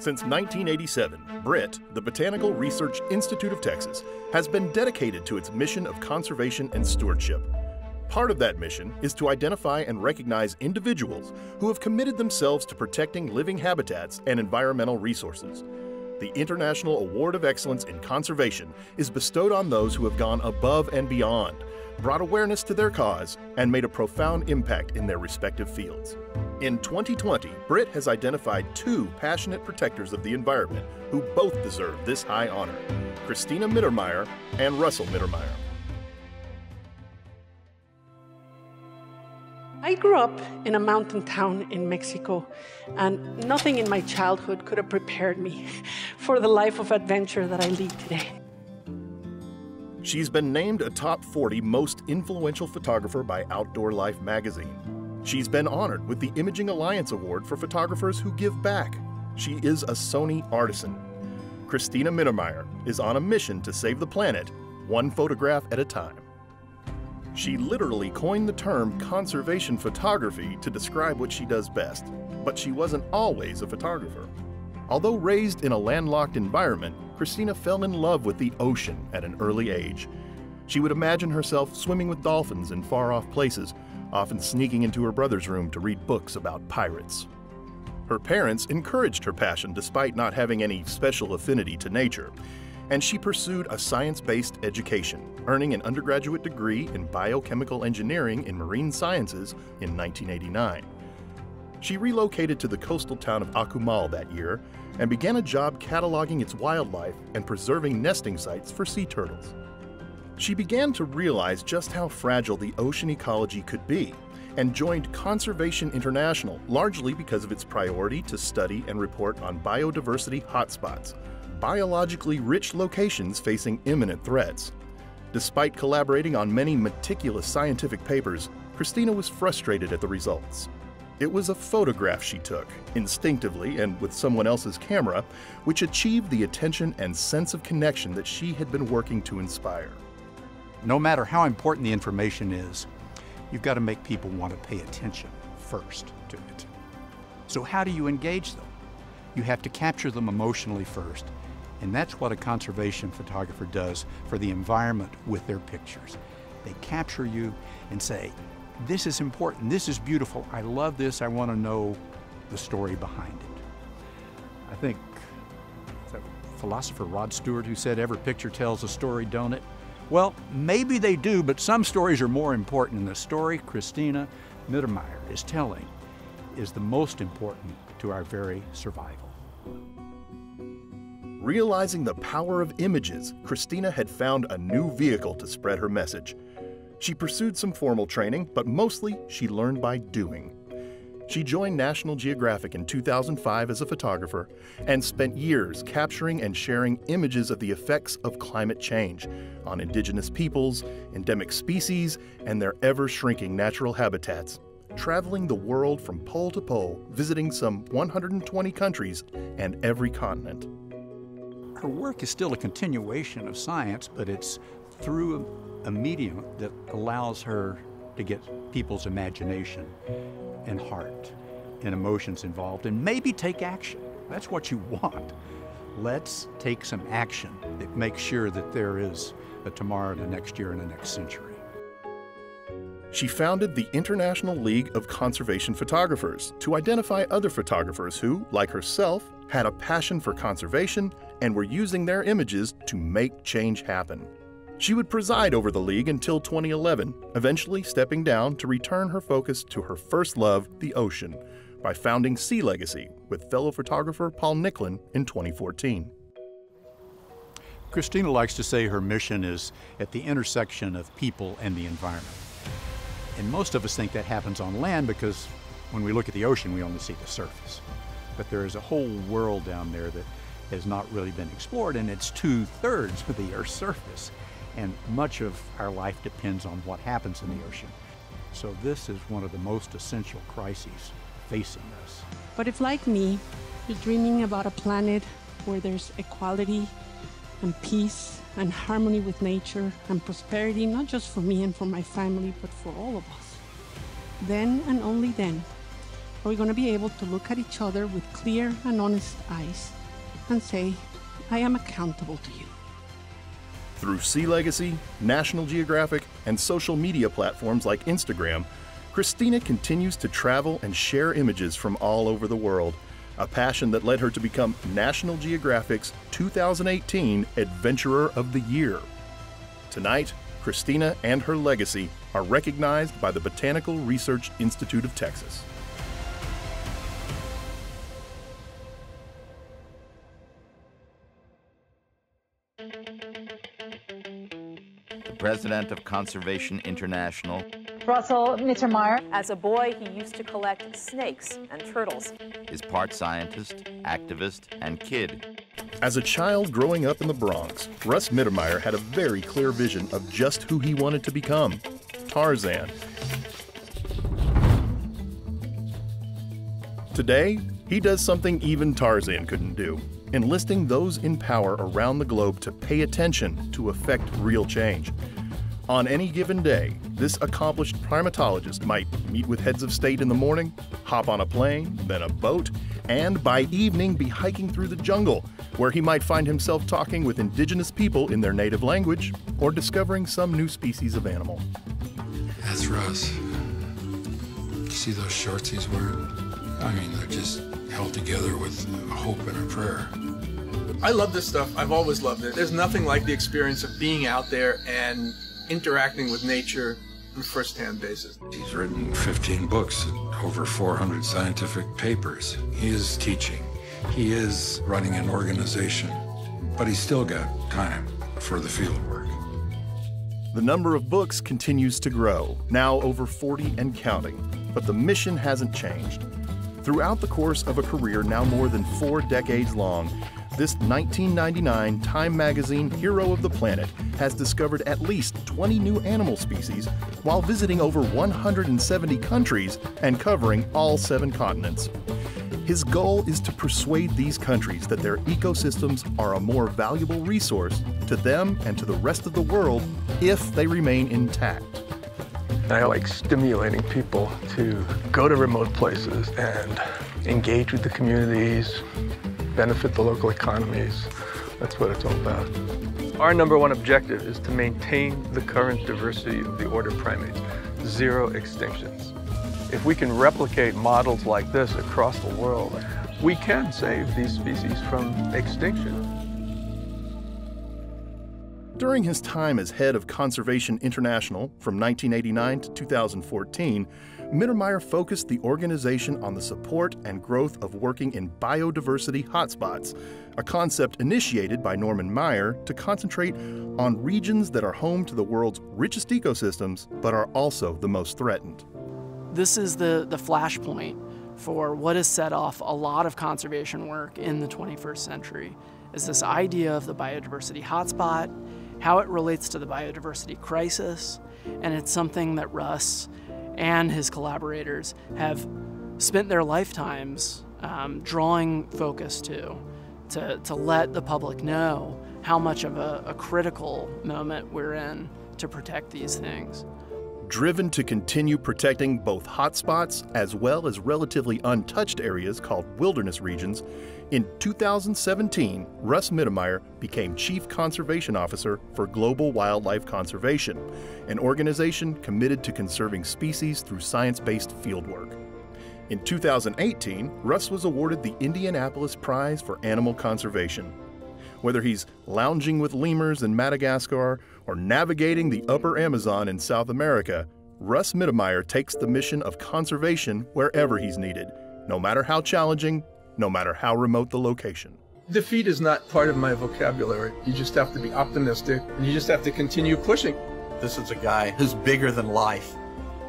Since 1987, BRIT, the Botanical Research Institute of Texas, has been dedicated to its mission of conservation and stewardship. Part of that mission is to identify and recognize individuals who have committed themselves to protecting living habitats and environmental resources. The International Award of Excellence in Conservation is bestowed on those who have gone above and beyond, brought awareness to their cause, and made a profound impact in their respective fields. In 2020, BRIT has identified two passionate protectors of the environment who both deserve this high honor, Cristina Mittermeier and Russell Mittermeier. I grew up in a mountain town in Mexico, and nothing in my childhood could have prepared me for the life of adventure that I lead today. She's been named a top 40 most influential photographer by Outdoor Life magazine. She's been honored with the Imaging Alliance Award for photographers who give back. She is a Sony artisan. Cristina Mittermeier is on a mission to save the planet, one photograph at a time. She literally coined the term conservation photography to describe what she does best, but she wasn't always a photographer. Although raised in a landlocked environment, Cristina fell in love with the ocean at an early age. She would imagine herself swimming with dolphins in far-off places, often sneaking into her brother's room to read books about pirates. Her parents encouraged her passion despite not having any special affinity to nature, and she pursued a science-based education, earning an undergraduate degree in biochemical engineering in marine sciences in 1989. She relocated to the coastal town of Akumal that year and began a job cataloging its wildlife and preserving nesting sites for sea turtles. She began to realize just how fragile the ocean ecology could be and joined Conservation International, largely because of its priority to study and report on biodiversity hotspots, biologically rich locations facing imminent threats. Despite collaborating on many meticulous scientific papers, Cristina was frustrated at the results. It was a photograph she took, instinctively and with someone else's camera, which achieved the attention and sense of connection that she had been working to inspire. No matter how important the information is, you've got to make people want to pay attention first to it. So how do you engage them? You have to capture them emotionally first, and that's what a conservation photographer does for the environment with their pictures. They capture you and say, this is important, this is beautiful, I love this, I want to know the story behind it. I think it's that philosopher Rod Stewart who said, every picture tells a story, don't it? Well, maybe they do, but some stories are more important, and the story Cristina Mittermeier is telling is the most important to our very survival. Realizing the power of images, Cristina had found a new vehicle to spread her message. She pursued some formal training, but mostly she learned by doing. She joined National Geographic in 2005 as a photographer and spent years capturing and sharing images of the effects of climate change on indigenous peoples, endemic species, and their ever-shrinking natural habitats, traveling the world from pole to pole, visiting some 120 countries and every continent. Her work is still a continuation of science, but it's through a medium that allows her to get people's imagination and heart and emotions involved, and maybe take action. That's what you want. Let's take some action that makes sure that there is a tomorrow, the next year, and the next century. She founded the International League of Conservation Photographers to identify other photographers who, like herself, had a passion for conservation and were using their images to make change happen. She would preside over the league until 2011, eventually stepping down to return her focus to her first love, the ocean, by founding Sea Legacy with fellow photographer Paul Nicklin in 2014. Cristina likes to say her mission is at the intersection of people and the environment. And most of us think that happens on land because when we look at the ocean, we only see the surface. But there is a whole world down there that has not really been explored, and it's 2/3 of the Earth's surface. And much of our life depends on what happens in the ocean. So this is one of the most essential crises facing us. But if, like me, you're dreaming about a planet where there's equality and peace and harmony with nature and prosperity, not just for me and for my family, but for all of us, then and only then we're going to be able to look at each other with clear and honest eyes and say, I am accountable to you. Through Sea Legacy, National Geographic, and social media platforms like Instagram, Cristina continues to travel and share images from all over the world, a passion that led her to become National Geographic's 2018 Adventurer of the Year. Tonight, Cristina and her legacy are recognized by the Botanical Research Institute of Texas. The president of Conservation International, Russell Mittermeier. As a boy, he used to collect snakes and turtles. Is part scientist, activist, and kid. As a child growing up in the Bronx, Russ Mittermeier had a very clear vision of just who he wanted to become, Tarzan. Today, he does something even Tarzan couldn't do, enlisting those in power around the globe to pay attention to effect real change. On any given day, this accomplished primatologist might meet with heads of state in the morning, hop on a plane, then a boat, and by evening be hiking through the jungle, where he might find himself talking with indigenous people in their native language or discovering some new species of animal. That's Russ. You see those shorts he's wearing? I mean, they're just held together with a hope and a prayer. I love this stuff. I've always loved it. There's nothing like the experience of being out there and interacting with nature on a first-hand basis. He's written 15 books, over 400 scientific papers. He is teaching. He is running an organization, but he's still got time for the field work. The number of books continues to grow, now over 40 and counting, but the mission hasn't changed. Throughout the course of a career now more than 4 decades long, this 1999 Time Magazine Hero of the Planet has discovered at least 20 new animal species while visiting over 170 countries and covering all 7 continents. His goal is to persuade these countries that their ecosystems are a more valuable resource to them and to the rest of the world if they remain intact. I like stimulating people to go to remote places and engage with the communities, benefit the local economies. That's what it's all about. Our number one objective is to maintain the current diversity of the order primates, 0 extinctions. If we can replicate models like this across the world, we can save these species from extinction. During his time as head of Conservation International from 1989 to 2014, Mittermeier focused the organization on the support and growth of working in biodiversity hotspots, a concept initiated by Norman Meyer to concentrate on regions that are home to the world's richest ecosystems, but are also the most threatened. This is the flashpoint for what has set off a lot of conservation work in the 21st century, is this idea of the biodiversity hotspot, how it relates to the biodiversity crisis, and it's something that Russ and his collaborators have spent their lifetimes drawing focus to let the public know how much of a critical moment we're in to protect these things. Driven to continue protecting both hotspots as well as relatively untouched areas called wilderness regions, in 2017, Russ Mittermeier became Chief Conservation Officer for Global Wildlife Conservation, an organization committed to conserving species through science-based fieldwork. In 2018, Russ was awarded the Indianapolis Prize for Animal Conservation. Whether he's lounging with lemurs in Madagascar or navigating the upper Amazon in South America, Russ Mittermeier takes the mission of conservation wherever he's needed, no matter how challenging, no matter how remote the location. Defeat is not part of my vocabulary. You just have to be optimistic, and you just have to continue pushing. This is a guy who's bigger than life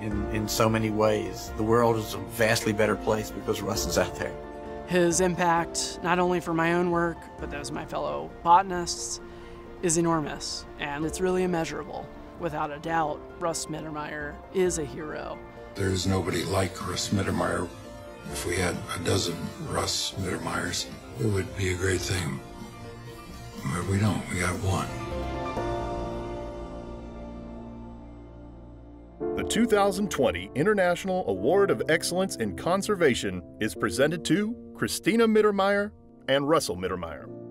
in so many ways. The world is a vastly better place because Russ is out there. His impact, not only for my own work, but those of my fellow botanists, is enormous, and it's really immeasurable. Without a doubt, Russ Mittermeier is a hero. There's nobody like Russ Mittermeier. If we had a dozen Russ Mittermeiers, it would be a great thing. But we don't, we got one. 2020 International Award of Excellence in Conservation is presented to Cristina Mittermeier and Russell Mittermeier.